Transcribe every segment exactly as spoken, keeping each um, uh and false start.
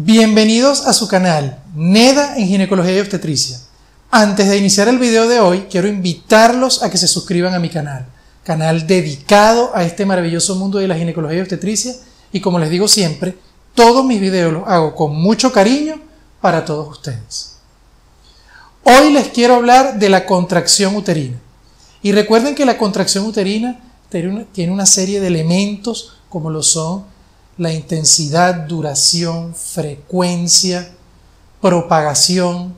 Bienvenidos a su canal Neda en Ginecología y Obstetricia. Antes de iniciar el video de hoy, quiero invitarlos a que se suscriban a mi canal, canal dedicado a este maravilloso mundo de la ginecología y obstetricia, y como les digo siempre, todos mis videos los hago con mucho cariño para todos ustedes. Hoy les quiero hablar de la contracción uterina. Y recuerden que la contracción uterina tiene una serie de elementos como lo son la intensidad, duración, frecuencia, propagación,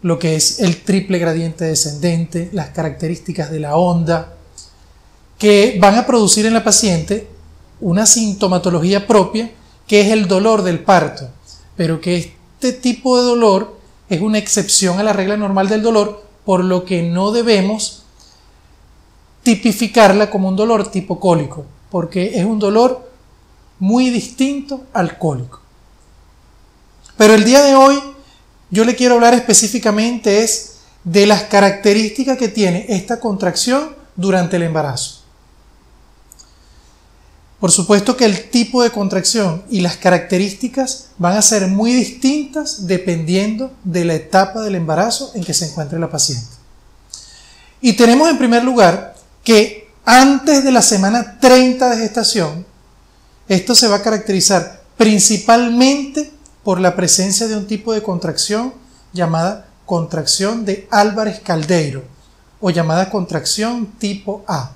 lo que es el triple gradiente descendente, las características de la onda, que van a producir en la paciente una sintomatología propia, que es el dolor del parto, pero que este tipo de dolor es una excepción a la regla normal del dolor, por lo que no debemos tipificarla como un dolor tipo cólico, porque es un dolor muy distinto al cólico. Pero el día de hoy yo le quiero hablar específicamente es de las características que tiene esta contracción durante el embarazo. Por supuesto que el tipo de contracción y las características van a ser muy distintas dependiendo de la etapa del embarazo en que se encuentre la paciente. Y tenemos en primer lugar que antes de la semana treinta de gestación, esto se va a caracterizar principalmente por la presencia de un tipo de contracción llamada contracción de Álvarez-Caldeyro o llamada contracción tipo A.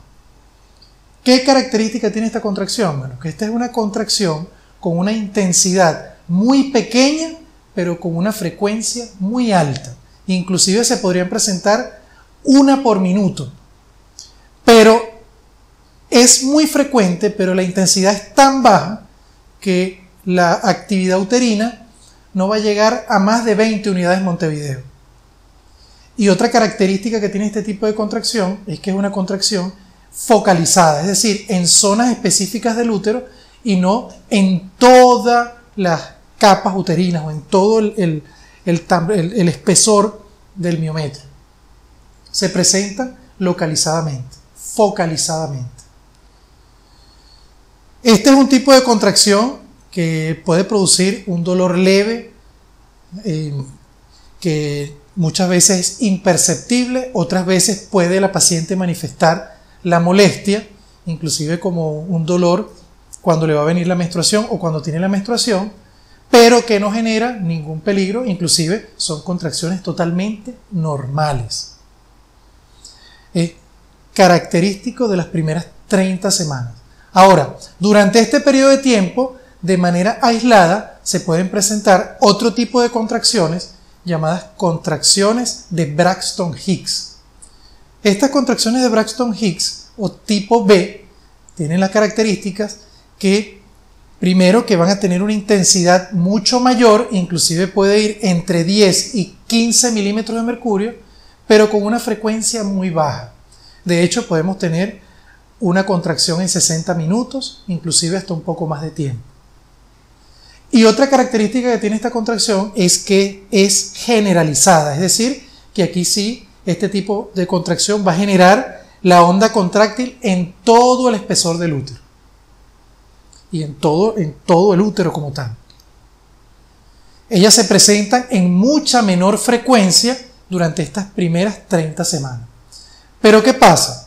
¿Qué característica tiene esta contracción? Bueno, que esta es una contracción con una intensidad muy pequeña, pero con una frecuencia muy alta. Inclusive se podrían presentar una por minuto. Pero es muy frecuente, pero la intensidad es tan baja que la actividad uterina no va a llegar a más de veinte unidades Montevideo. Y otra característica que tiene este tipo de contracción es que es una contracción focalizada, es decir, en zonas específicas del útero y no en todas las capas uterinas o en todo el, el, el, el, el espesor del miometrio. Se presentan localizadamente, focalizadamente. Este es un tipo de contracción que puede producir un dolor leve eh, que muchas veces es imperceptible, otras veces puede la paciente manifestar la molestia, inclusive como un dolor cuando le va a venir la menstruación o cuando tiene la menstruación, pero que no genera ningún peligro, inclusive son contracciones totalmente normales. Es característico de las primeras treinta semanas. Ahora, durante este periodo de tiempo, de manera aislada, se pueden presentar otro tipo de contracciones llamadas contracciones de Braxton Hicks. Estas contracciones de Braxton Hicks o tipo B tienen las características que, primero, que van a tener una intensidad mucho mayor, inclusive puede ir entre diez y quince milímetros de mercurio, pero con una frecuencia muy baja. De hecho, podemos tener una contracción en sesenta minutos, inclusive hasta un poco más de tiempo. Y otra característica que tiene esta contracción es que es generalizada, es decir, que aquí sí, este tipo de contracción va a generar la onda contráctil en todo el espesor del útero y en todo, en todo el útero como tal. Ellas se presentan en mucha menor frecuencia durante estas primeras treinta semanas. Pero ¿qué pasa?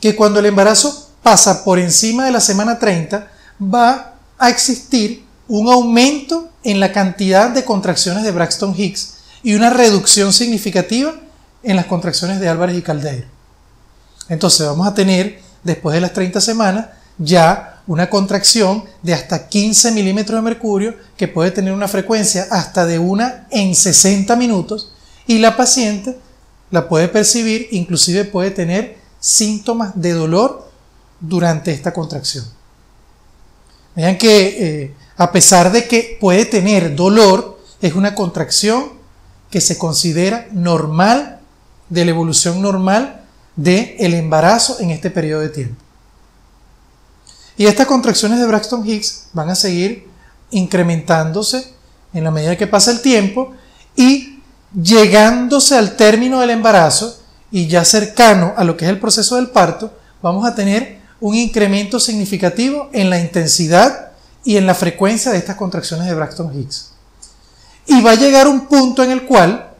Que cuando el embarazo pasa por encima de la semana treinta, va a existir un aumento en la cantidad de contracciones de Braxton Hicks y una reducción significativa en las contracciones de Álvarez y Caldeyro. Entonces vamos a tener, después de las treinta semanas, ya una contracción de hasta quince milímetros de mercurio que puede tener una frecuencia hasta de una en sesenta minutos y la paciente la puede percibir, inclusive puede tener síntomas de dolor durante esta contracción. Vean que eh, a pesar de que puede tener dolor, es una contracción que se considera normal, de la evolución normal del embarazo en este periodo de tiempo. Y estas contracciones de Braxton Hicks van a seguir incrementándose en la medida que pasa el tiempo y llegándose al término del embarazo, y ya cercano a lo que es el proceso del parto, vamos a tener un incremento significativo en la intensidad y en la frecuencia de estas contracciones de Braxton Hicks. Y va a llegar un punto en el cual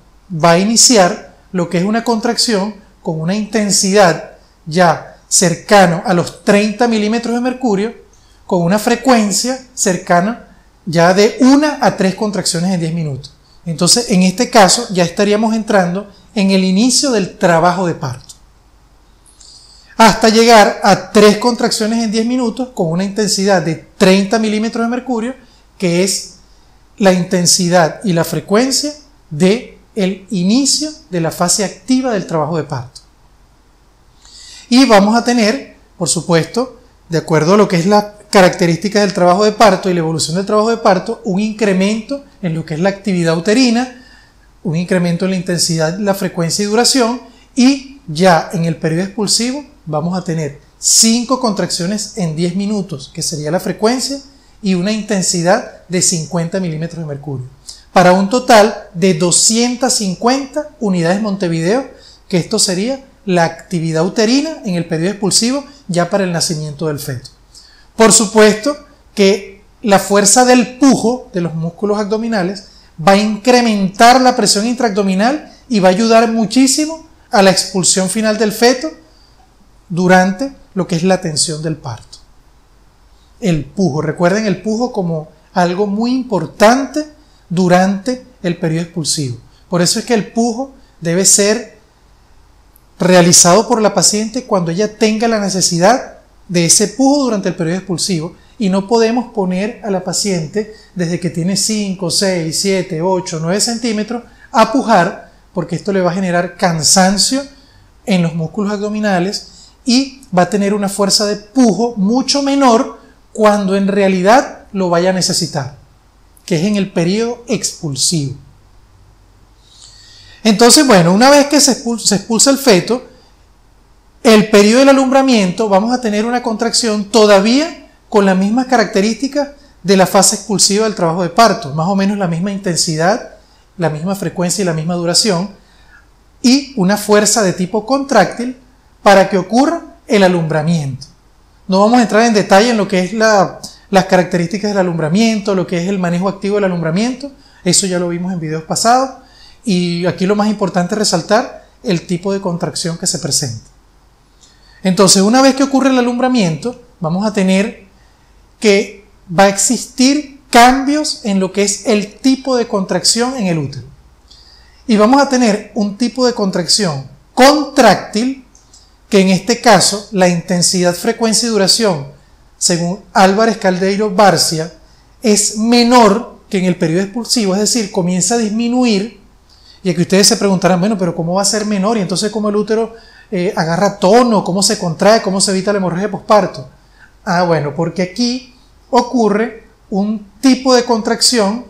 va a iniciar lo que es una contracción con una intensidad ya cercano a los treinta milímetros de mercurio, con una frecuencia cercana ya de una a tres contracciones en diez minutos. Entonces, en este caso, ya estaríamos entrando en el inicio del trabajo de parto. Hasta llegar a tres contracciones en diez minutos con una intensidad de treinta milímetros de mercurio, que es la intensidad y la frecuencia del inicio de la fase activa del trabajo de parto. Y vamos a tener, por supuesto, de acuerdo a lo que es las características del trabajo de parto y la evolución del trabajo de parto, un incremento en lo que es la actividad uterina, un incremento en la intensidad, la frecuencia y duración, y ya en el periodo expulsivo vamos a tener cinco contracciones en diez minutos, que sería la frecuencia, y una intensidad de cincuenta milímetros de mercurio, para un total de doscientas cincuenta unidades Montevideo, que esto sería la actividad uterina en el periodo expulsivo ya para el nacimiento del feto. Por supuesto que la fuerza del pujo de los músculos abdominales va a incrementar la presión intraabdominal y va a ayudar muchísimo a la expulsión final del feto durante lo que es la tensión del parto. El pujo, recuerden el pujo como algo muy importante durante el periodo expulsivo. Por eso es que el pujo debe ser realizado por la paciente cuando ella tenga la necesidad de ese pujo durante el periodo expulsivo, y no podemos poner a la paciente desde que tiene cinco, seis, siete, ocho, nueve centímetros a pujar, porque esto le va a generar cansancio en los músculos abdominales y va a tener una fuerza de pujo mucho menor cuando en realidad lo vaya a necesitar, que es en el periodo expulsivo. Entonces, bueno, una vez que se expulsa, se expulsa el feto, el periodo del alumbramiento, vamos a tener una contracción todavía con las mismas características de la fase expulsiva del trabajo de parto, más o menos la misma intensidad, la misma frecuencia y la misma duración, y una fuerza de tipo contráctil para que ocurra el alumbramiento. No vamos a entrar en detalle en lo que es la, las características del alumbramiento, lo que es el manejo activo del alumbramiento, eso ya lo vimos en videos pasados. Y aquí lo más importante es resaltar el tipo de contracción que se presenta. Entonces, una vez que ocurre el alumbramiento, vamos a tener que va a existir cambios en lo que es el tipo de contracción en el útero. Y vamos a tener un tipo de contracción contráctil, que en este caso la intensidad, frecuencia y duración, según Álvarez-Caldeyro-Barcia, es menor que en el periodo expulsivo, es decir, comienza a disminuir. Y aquí ustedes se preguntarán, bueno, pero ¿cómo va a ser menor? Y entonces, ¿cómo el útero eh, agarra tono? ¿Cómo se contrae? ¿Cómo se evita la hemorragia posparto? Ah, bueno, porque aquí ocurre un tipo de contracción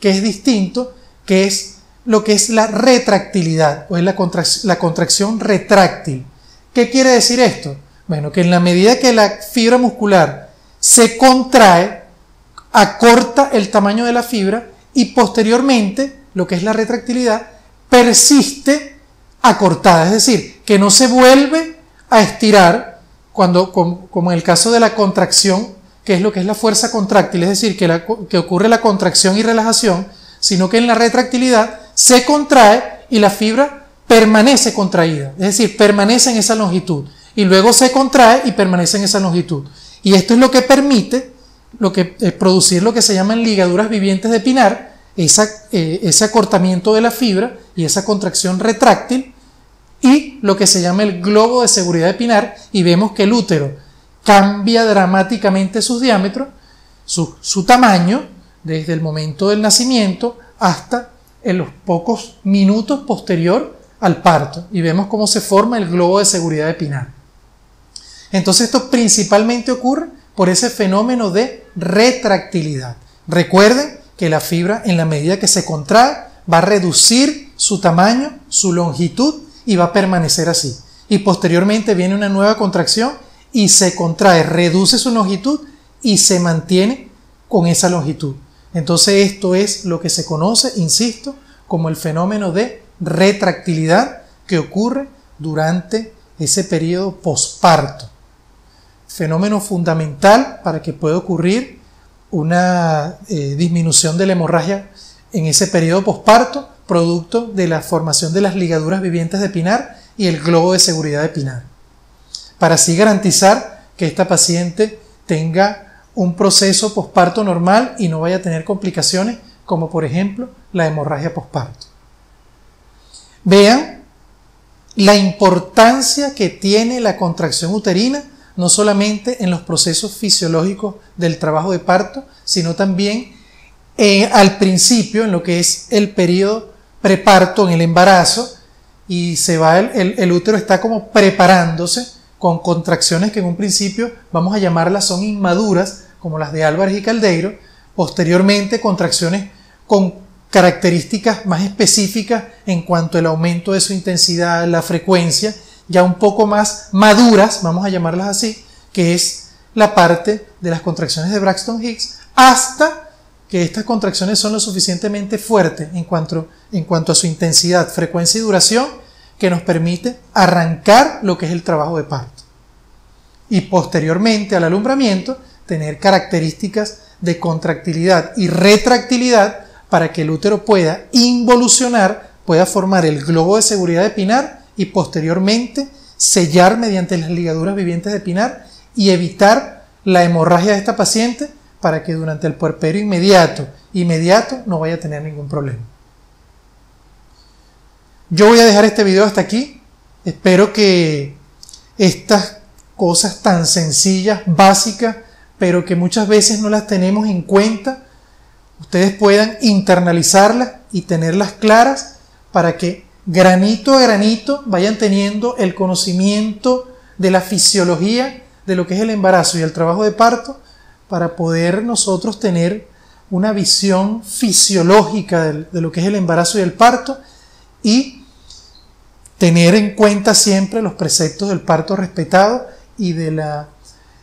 que es distinto, que es lo que es la retractilidad, o es la, contrac la contracción retráctil. ¿Qué quiere decir esto? Bueno, que en la medida que la fibra muscular se contrae, acorta el tamaño de la fibra y posteriormente lo que es la retractilidad, persiste acortada, es decir, que no se vuelve a estirar cuando, como, como en el caso de la contracción, que es lo que es la fuerza contráctil, es decir, que, la, que ocurre la contracción y relajación, sino que en la retractilidad se contrae y la fibra permanece contraída, es decir, permanece en esa longitud, y luego se contrae y permanece en esa longitud. Y esto es lo que permite lo que, eh, producir lo que se llaman ligaduras vivientes de Pinard, Esa, eh, ese acortamiento de la fibra y esa contracción retráctil, y lo que se llama el globo de seguridad de Pinard, y vemos que el útero cambia dramáticamente sus diámetros, su, su tamaño, desde el momento del nacimiento hasta en los pocos minutos posterior al parto, y vemos cómo se forma el globo de seguridad de Pinard. Entonces, esto principalmente ocurre por ese fenómeno de retractilidad. Recuerden que la fibra, en la medida que se contrae, va a reducir su tamaño, su longitud, y va a permanecer así. Y posteriormente viene una nueva contracción y se contrae, reduce su longitud y se mantiene con esa longitud. Entonces, esto es lo que se conoce, insisto, como el fenómeno de retractilidad que ocurre durante ese periodo posparto. Fenómeno fundamental para que pueda ocurrir una eh, disminución de la hemorragia en ese periodo posparto, producto de la formación de las ligaduras vivientes de Pinard y el globo de seguridad de Pinard, para así garantizar que esta paciente tenga un proceso posparto normal y no vaya a tener complicaciones como por ejemplo la hemorragia posparto. Vean la importancia que tiene la contracción uterina, no solamente en los procesos fisiológicos del trabajo de parto, sino también eh, al principio, en lo que es el periodo preparto, en el embarazo, y se va el, el, el útero está como preparándose con contracciones que en un principio vamos a llamarlas son inmaduras, como las de Álvarez y Caldeiro, posteriormente contracciones con características más específicas en cuanto al aumento de su intensidad, la frecuencia, ya un poco más maduras, vamos a llamarlas así, que es la parte de las contracciones de Braxton Hicks, hasta que estas contracciones son lo suficientemente fuertes en cuanto, en cuanto a su intensidad, frecuencia y duración, que nos permite arrancar lo que es el trabajo de parto. Y posteriormente al alumbramiento, tener características de contractilidad y retractilidad, para que el útero pueda involucionar, pueda formar el globo de seguridad de Pinard y posteriormente sellar mediante las ligaduras vivientes de Pinard y evitar la hemorragia de esta paciente para que durante el puerperio inmediato, inmediato no vaya a tener ningún problema. Yo voy a dejar este video hasta aquí. Espero que estas cosas tan sencillas, básicas, pero que muchas veces no las tenemos en cuenta, ustedes puedan internalizarlas y tenerlas claras para que granito a granito vayan teniendo el conocimiento de la fisiología de lo que es el embarazo y el trabajo de parto, para poder nosotros tener una visión fisiológica de lo que es el embarazo y el parto, y tener en cuenta siempre los preceptos del parto respetado y de, la,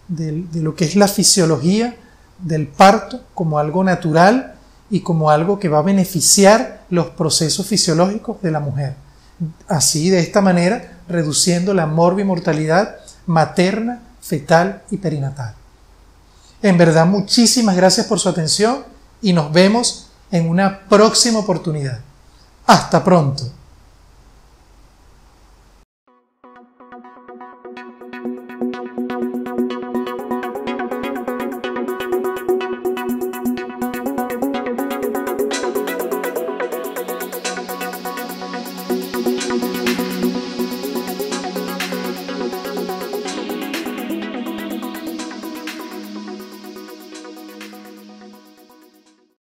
de, de lo que es la fisiología del parto como algo natural y como algo que va a beneficiar los procesos fisiológicos de la mujer. Así, de esta manera, reduciendo la morbimortalidad materna, fetal y perinatal. En verdad, muchísimas gracias por su atención y nos vemos en una próxima oportunidad. ¡Hasta pronto!